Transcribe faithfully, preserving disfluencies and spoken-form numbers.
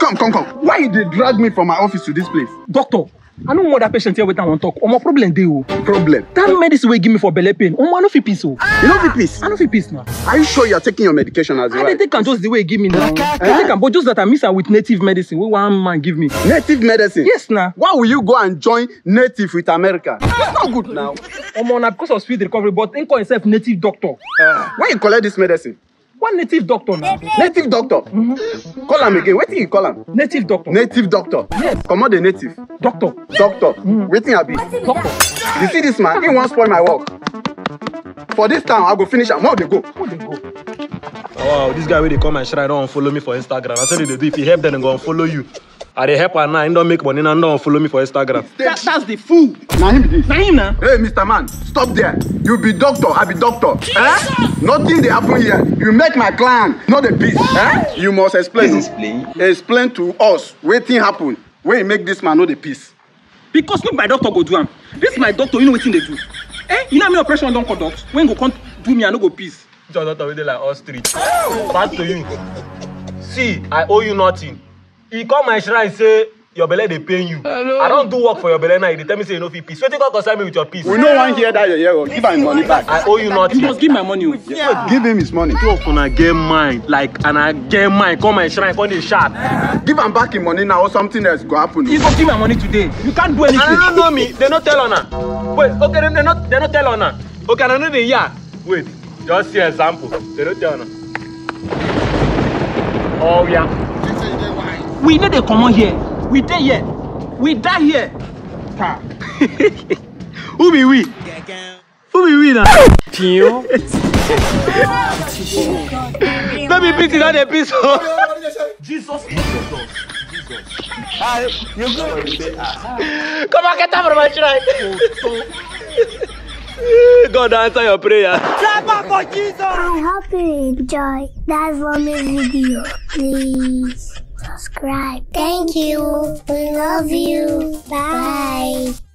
Come, come, come. Why did they drag me from my office to this place? Doctor, I don't want that patient here with and talk. Omo um, problem dey o. Problem? That medicine will give me for belly pain. Omo um, I no fit peace o. Ah. You no fit peace? I no fit peace now. Are you sure you are taking your medication as well? I take am just the way it give me now. I take am, but just that I mix am with native medicine. What one man give me? Native medicine? Yes now. Nah. Why will you go and join native with America? It's not good now. Omo um, na because of speed recovery, but him call himself native doctor. Uh, why you collect this medicine? One native doctor now. Native doctor? Mm-hmm. Call him again. What do you call him? Native doctor. Native doctor. Yes. Come on, the native. Doctor. Doctor. Mm-hmm. Waiting I be. Doctor. You see this man? He won't spoil my work. For this time, I'll go finish and where they go? Where they go? Oh, wow, this guy where they come and shrine don't follow me for Instagram. I said they do. If he help them, they go and follow you. I they help her now, he don't make money and don't follow me for Instagram. That, that's the fool. Now him this. Now him now. Hey, Mister Man, stop there. You be doctor, I be doctor. Eh? Nothing they happen here. You make my client, not a peace. Eh? You must explain. Explain. Explain to us what thing happen when you make this man not a peace. Because look, my doctor go do him. This my doctor, you know what thing they do. Eh? You know how many operation don't conduct. When you go do me, I no go peace. Your doctor will like us three. Back to you. See, I owe you nothing. He come my shrine say your belly they pay you. Hello. I don't do work for your belly now. They tell me say you no fit peace. Wetin God concern me with your peace? We no one hear that your ear. Give my money back. I owe you nothing. You must give my money. Yeah. Give him his money. Two of una get mine like and I get mine. Come my shrine, come the sharp. Yeah. Give him back his money now or something else go happen. You go give my money today. You can't do anything. I don't know me. They no tell ona. Wait. Okay. They no. They no tell ona. Okay. I know the year. Wait. Just see example. They no tell ona. Oh yeah. We know they come on here. We die here. We die here. Ta. Who be we? Who be we now? Tio. Don't be beating on the piece. Jesus. Jesus. Come on, get up from my shrine. God answer your prayer. I hope you enjoy that lovely video. Please. Subscribe. Thank you. We love you. Bye. Bye.